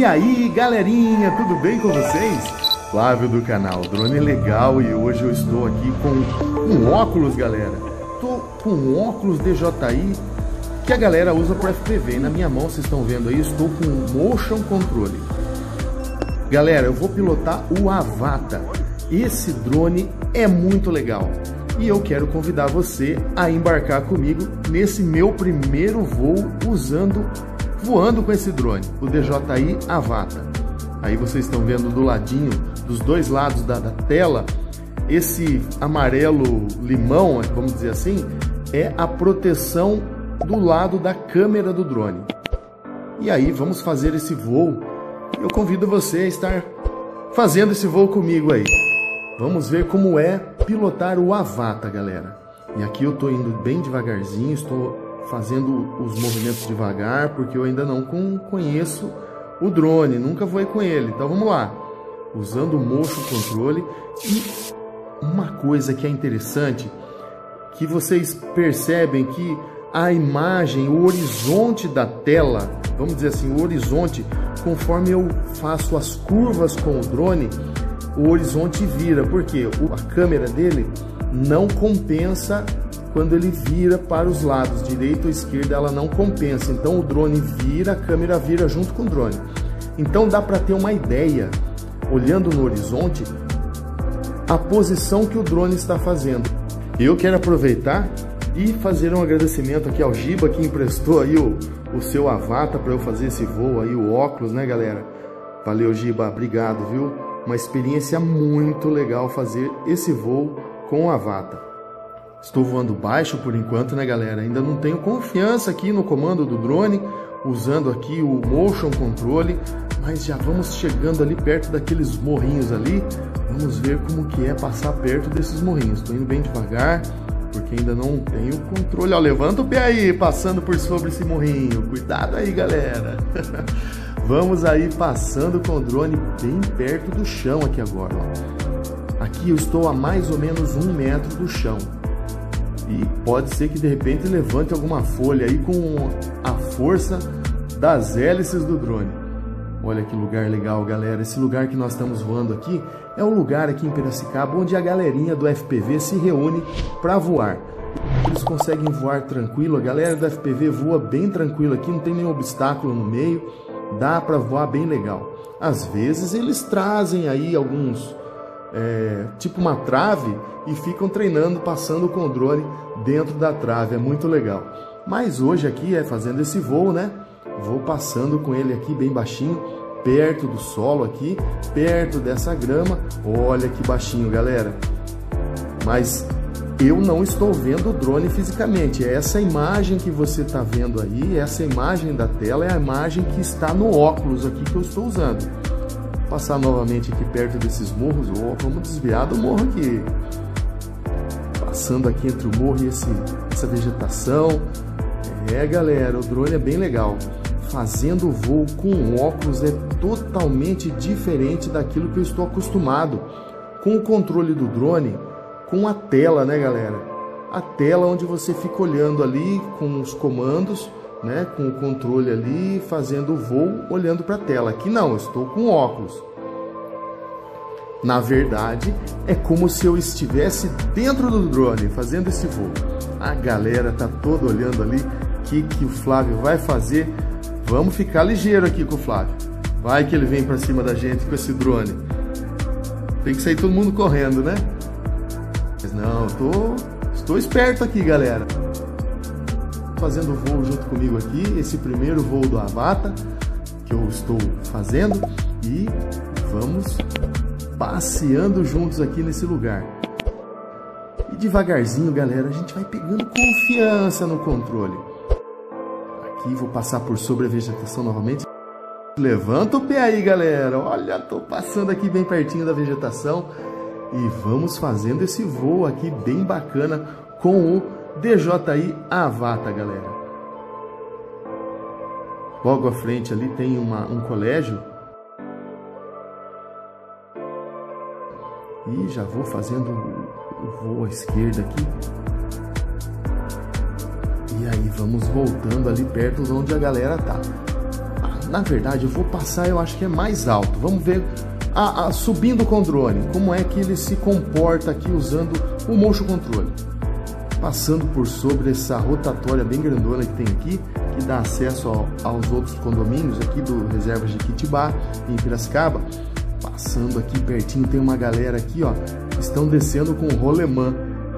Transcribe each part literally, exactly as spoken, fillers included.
E aí, galerinha, tudo bem com vocês? Flávio do canal Drone Legal e hoje eu estou aqui com um óculos, galera. Tô com um óculos D J I que a galera usa para F P V. Na minha mão, vocês estão vendo aí, estou com um Motion Controller. Galera, eu vou pilotar o Avata. Esse drone é muito legal e eu quero convidar você a embarcar comigo nesse meu primeiro voo usando, voando com esse drone, o D J I Avata. Aí vocês estão vendo do ladinho, dos dois lados da, da tela, esse amarelo limão, vamos dizer assim, é a proteção do lado da câmera do drone. E aí vamos fazer esse voo. Eu convido você a estar fazendo esse voo comigo aí. Vamos ver como é pilotar o Avata, galera. E aqui eu estou indo bem devagarzinho, estou fazendo os movimentos devagar, porque eu ainda não conheço o drone, nunca voei com ele. Então vamos lá, usando o Motion Controle. E uma coisa que é interessante, que vocês percebem que a imagem, o horizonte da tela, vamos dizer assim, o horizonte, conforme eu faço as curvas com o drone, o horizonte vira, porque a câmera dele não compensa quando ele vira para os lados, direita ou esquerda, ela não compensa. Então o drone vira, a câmera vira junto com o drone. Então dá para ter uma ideia, olhando no horizonte, a posição que o drone está fazendo. Eu quero aproveitar e fazer um agradecimento aqui ao Giba, que emprestou aí o, o seu Avata para eu fazer esse voo aí, o óculos, né, galera? Valeu, Giba, obrigado, viu? Uma experiência muito legal fazer esse voo com o Avata. Estou voando baixo por enquanto, né, galera? Ainda não tenho confiança aqui no comando do drone, usando aqui o Motion Controle, mas já vamos chegando ali perto daqueles morrinhos ali. Vamos ver como que é passar perto desses morrinhos. Estou indo bem devagar, porque ainda não tenho controle. Ó, levanta o pé aí, passando por sobre esse morrinho. Cuidado aí, galera. Vamos aí passando com o drone bem perto do chão aqui agora. Ó. Aqui eu estou a mais ou menos um metro do chão. E pode ser que de repente levante alguma folha aí com a força das hélices do drone. Olha que lugar legal, galera. Esse lugar que nós estamos voando aqui é um lugar aqui em Piracicaba onde a galerinha do F P V se reúne para voar. Eles conseguem voar tranquilo. A galera do F P V voa bem tranquilo aqui, não tem nenhum obstáculo no meio. Dá para voar bem legal. Às vezes eles trazem aí alguns, é, tipo uma trave, e ficam treinando, passando com o drone dentro da trave. É muito legal. Mas hoje aqui é fazendo esse voo, né? Vou passando com ele aqui bem baixinho, perto do solo aqui, perto dessa grama. Olha que baixinho, galera. Mas eu não estou vendo o drone fisicamente. Essa imagem que você está vendo aí, essa imagem da tela, é a imagem que está no óculos aqui que eu estou usando. Vou passar novamente aqui perto desses morros. Oh, vamos desviar do morro aqui. Passando aqui entre o morro e esse, essa vegetação. É, galera, o drone é bem legal. Fazendo o voo com óculos é totalmente diferente daquilo que eu estou acostumado com o controle do drone, com a tela, né, galera? A tela onde você fica olhando ali com os comandos, né, com o controle ali, fazendo o voo, olhando para a tela. Aqui não, eu estou com óculos. Na verdade, é como se eu estivesse dentro do drone fazendo esse voo. A galera tá toda olhando ali o que, que o Flávio vai fazer. Vamos ficar ligeiro aqui com o Flávio. Vai que ele vem para cima da gente com esse drone. Tem que sair todo mundo correndo, né? Mas não, eu tô, estou esperto aqui, galera. Fazendo o voo junto comigo aqui, esse primeiro voo do Avata que eu estou fazendo. E vamos passeando juntos aqui nesse lugar. E devagarzinho, galera, a gente vai pegando confiança no controle. Aqui vou passar por sobre a vegetação novamente. Levanta o pé aí, galera. Olha, tô passando aqui bem pertinho da vegetação. E vamos fazendo esse voo aqui bem bacana com o D J I Avata, galera. Logo à frente ali tem uma, um colégio. E já vou fazendo o voo à esquerda aqui. E aí vamos voltando ali perto de onde a galera tá. na verdade eu vou passar, eu acho que é mais alto. Vamos ver a, a, subindo com o drone, como é que ele se comporta aqui usando o Motion Controller. Passando por sobre essa rotatória bem grandona que tem aqui, que dá acesso ao, aos outros condomínios aqui do Reserva Jiquitibá, em Piracicaba. Passando aqui pertinho, tem uma galera aqui, ó, que estão descendo com o rolemã.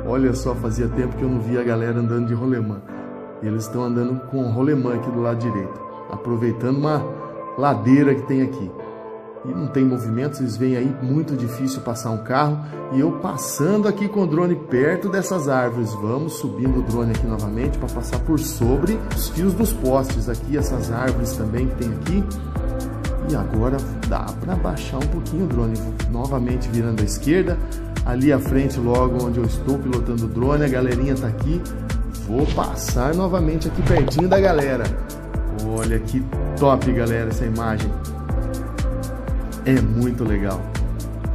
Olha só, fazia tempo que eu não via a galera andando de rolemã. Eles estão andando com o rolemã aqui do lado direito, aproveitando uma ladeira que tem aqui. E não tem movimento, vocês veem aí, muito difícil passar um carro. E eu passando aqui com o drone perto dessas árvores. Vamos subindo o drone aqui novamente para passar por sobre os fios dos postes aqui, essas árvores também que tem aqui. E agora dá para baixar um pouquinho o drone, novamente virando à esquerda. Ali à frente, logo onde eu estou pilotando o drone, a galerinha tá aqui. Vou passar novamente aqui pertinho da galera. Olha que top, galera, essa imagem. É muito legal.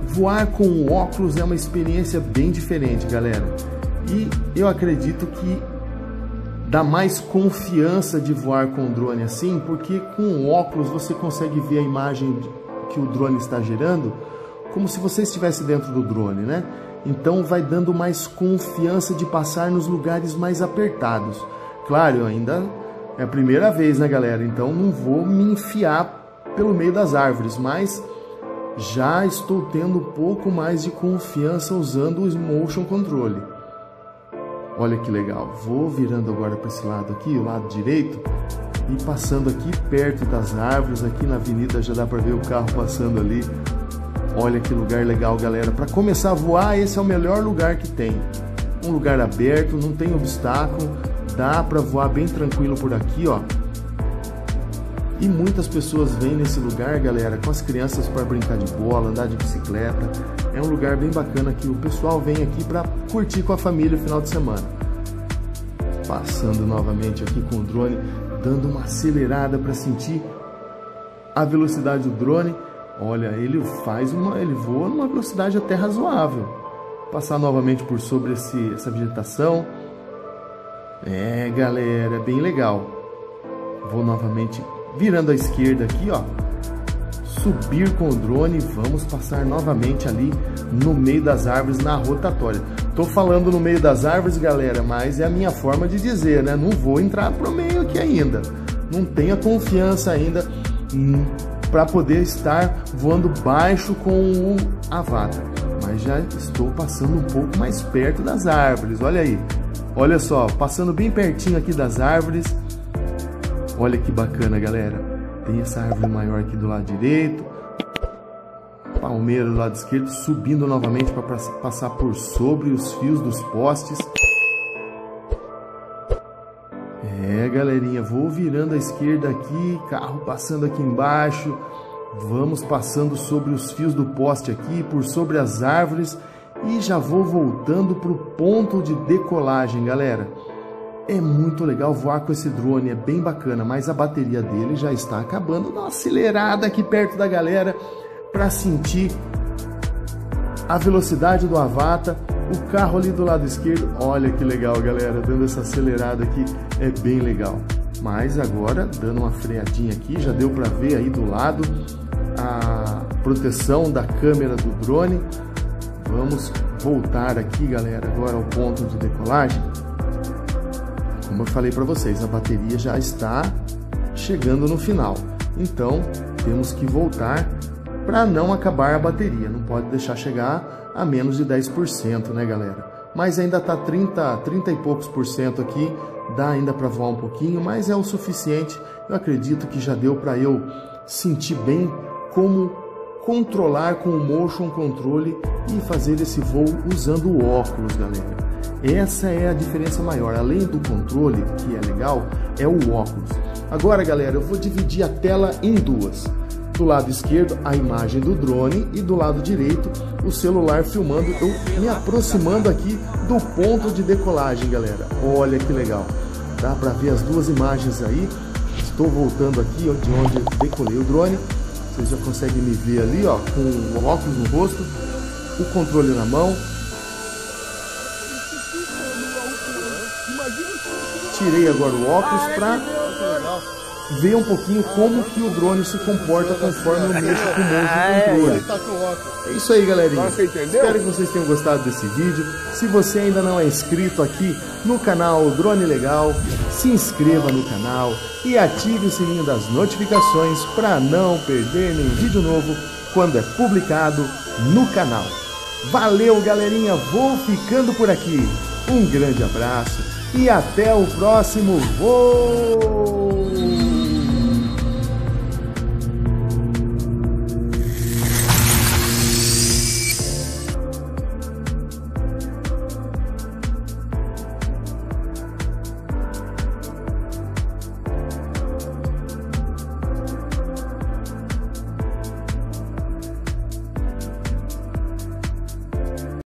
Voar com óculos é uma experiência bem diferente, galera. E eu acredito que dá mais confiança de voar com o drone assim, porque com óculos você consegue ver a imagem que o drone está gerando como se você estivesse dentro do drone, né? Então vai dando mais confiança de passar nos lugares mais apertados. Claro, ainda é a primeira vez, né, galera? Então não vou me enfiar pelo meio das árvores, mas já estou tendo um pouco mais de confiança usando o Motion Controle. Olha que legal. Vou virando agora para esse lado aqui, o lado direito, e passando aqui perto das árvores, aqui na avenida já dá para ver o carro passando ali. Olha que lugar legal, galera. Para começar a voar, esse é o melhor lugar que tem. Um lugar aberto, não tem obstáculo, dá para voar bem tranquilo por aqui, ó. E muitas pessoas vêm nesse lugar, galera, com as crianças para brincar de bola, andar de bicicleta. É um lugar bem bacana que o pessoal vem aqui para curtir com a família no final de semana. Passando novamente aqui com o drone, dando uma acelerada para sentir a velocidade do drone. Olha, ele faz uma, ele voa numa velocidade até razoável. Passar novamente por sobre esse, essa vegetação. É, galera, é bem legal. Vou novamente virando à esquerda aqui, ó. Subir com o drone, vamos passar novamente ali no meio das árvores na rotatória. Tô falando no meio das árvores, galera, mas é a minha forma de dizer, né? Não vou entrar pro meio aqui ainda. Não tenho confiança ainda em... para poder estar voando baixo com o Avata, mas já estou passando um pouco mais perto das árvores. Olha aí, olha só, passando bem pertinho aqui das árvores. Olha que bacana, galera. Tem essa árvore maior aqui do lado direito, palmeira do lado esquerdo, subindo novamente para passar por sobre os fios dos postes. É, galerinha, vou virando à esquerda aqui, carro passando aqui embaixo, vamos passando sobre os fios do poste aqui, por sobre as árvores, e já vou voltando para o ponto de decolagem, galera. É muito legal voar com esse drone, é bem bacana, mas a bateria dele já está acabando. Dá uma acelerada aqui perto da galera para sentir a velocidade do Avata. O carro ali do lado esquerdo, olha que legal, galera, dando essa acelerada aqui, é bem legal. Mas agora, dando uma freadinha aqui, já deu para ver aí do lado a proteção da câmera do drone. Vamos voltar aqui, galera, agora ao ponto de decolagem. Como eu falei para vocês, a bateria já está chegando no final, então temos que voltar para não acabar a bateria, não pode deixar chegar a menos de dez por cento, né, galera? Mas ainda tá trinta, trinta e poucos por cento aqui, dá ainda para voar um pouquinho, mas é o suficiente. Eu acredito que já deu para eu sentir bem como controlar com o Motion Controle e fazer esse voo usando o óculos, galera. Essa é a diferença maior, além do controle, que é legal, é o óculos. Agora, galera, eu vou dividir a tela em duas. Do lado esquerdo, a imagem do drone, e do lado direito, o celular filmando, eu me aproximando aqui do ponto de decolagem, galera. Olha que legal, dá para ver as duas imagens aí. Estou voltando aqui de onde decolei o drone, vocês já conseguem me ver ali, ó, com o óculos no rosto, o controle na mão. Tirei agora o óculos para ver um pouquinho como que o drone se comporta conforme eu mexo com o motion controle. É isso aí, galerinha. Espero que vocês tenham gostado desse vídeo. Se você ainda não é inscrito aqui no canal Drone Legal, se inscreva no canal e ative o sininho das notificações para não perder nenhum vídeo novo quando é publicado no canal. Valeu, galerinha. Vou ficando por aqui. Um grande abraço e até o próximo voo!